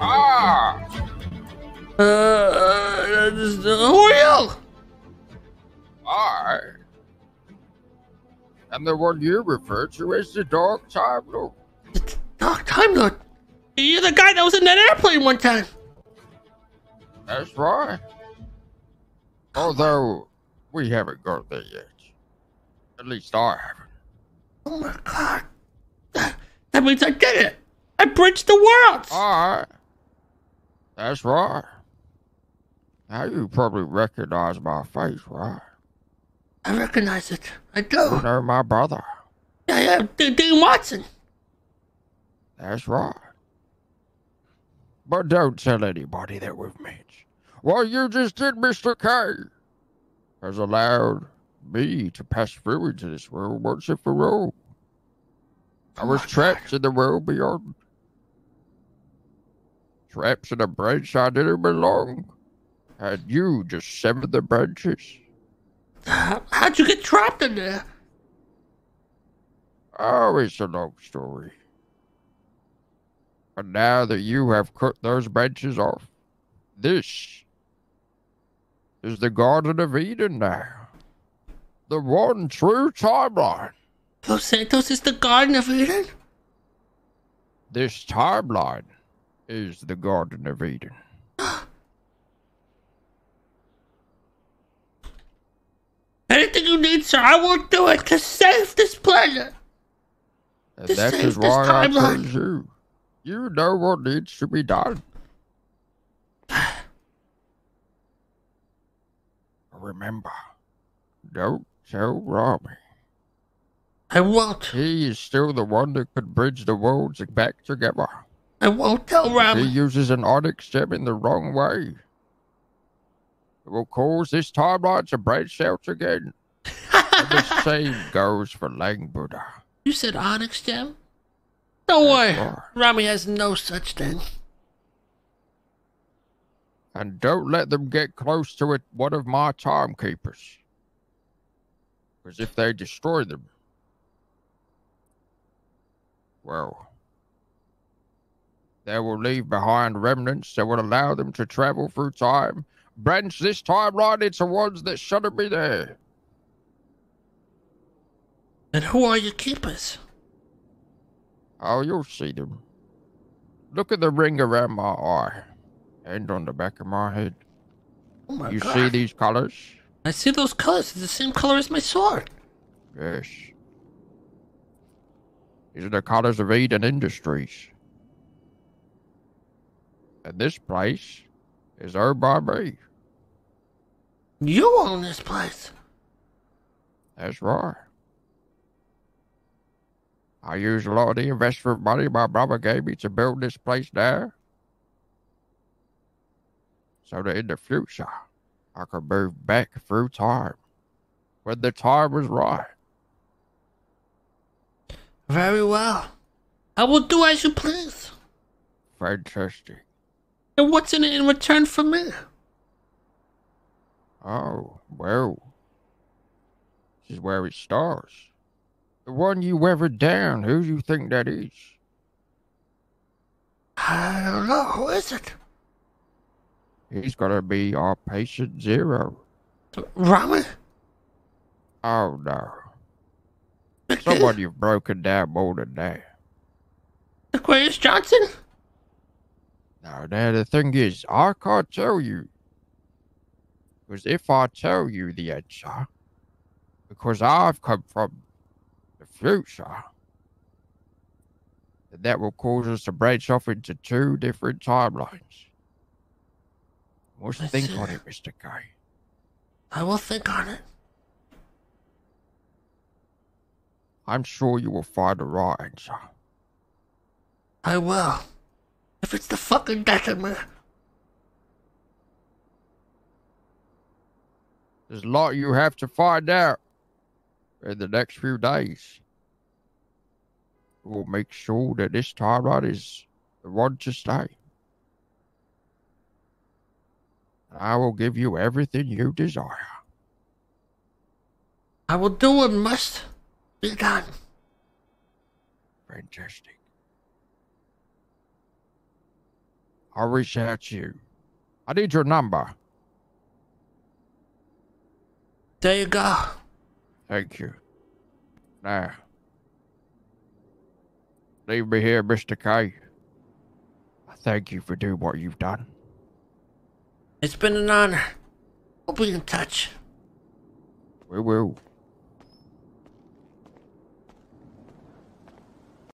Ah! Who are you? I am the one you refer to as the Dark Time Lord. The Dark Time Lord? You're the guy that was in that airplane one time. That's right. Although, we haven't got there yet. At least I haven't. Oh my god. That means I did it. I bridged the worlds. Alright. That's right. Now you probably recognize my face, right? I recognize it. I do. You know my brother. Yeah, Dean Watson. That's right. But don't tell anybody that we've met. What you just did, Mr. K, has allowed me to pass through into this world once and for all. I was trapped in the world beyond. Trapped in a branch I didn't belong. And you just severed the branches. How'd you get trapped in there? Oh, it's a long story. But now that you have cut those branches off, this is the Garden of Eden now. The one true timeline. Los Santos is the Garden of Eden? This timeline is the Garden of Eden. Anything you need, sir, I will do it to save this planet. And that is why I told you. You know what needs to be done. Remember, don't tell Robbie. I won't. He is still the one that could bridge the worlds back together. I won't tell Robbie. He uses an onyx gem in the wrong way. It will cause this timeline to branch out again. And the same goes for Lang Buddha. You said onyx gem? Don't worry. Right. Robbie has no such thing. And don't let them get close to it, one of my timekeepers. Because if they destroy them, well, they will leave behind remnants that will allow them to travel through time, branch this timeline into ones that shouldn't be there. And who are your keepers? Oh, you'll see them. Look at the ring around my eye. And on the back of my head. Oh my God. See these colors? I see those colors. It's the same color as my sword. Yes. These are the colors of Eden Industries. And this place is owned by me. You own this place? That's right. I used a lot of the investment money my brother gave me to build this place there. So that in the future, I could move back through time, when the time was right. Very well. I will do as you please. Fantastic. And what's in it in return for me? Oh, well. This is where it starts. The one you weathered down, who do you think that is? I don't know. Who is it? He's gonna be our patient zero. Roman? Oh no. Someone you've broken down more than that. Aquarius Johnson? No, now the thing is, I can't tell you. Because if I tell you the answer, because I've come from the future, then that will cause us to branch off into two different timelines. Must think on it, Mr. K. I will think on it. I'm sure you will find the right answer. I will. If it's the fucking death of me. There's a lot you have to find out in the next few days. We'll make sure that this timeline is the one to stay. I will give you everything you desire. I will do what must be done. Fantastic. I'll reach out to you. I need your number. There you go. Thank you. Now, leave me here, Mr. K. I thank you for doing what you've done. It's been an honor. We'll be in touch. We will.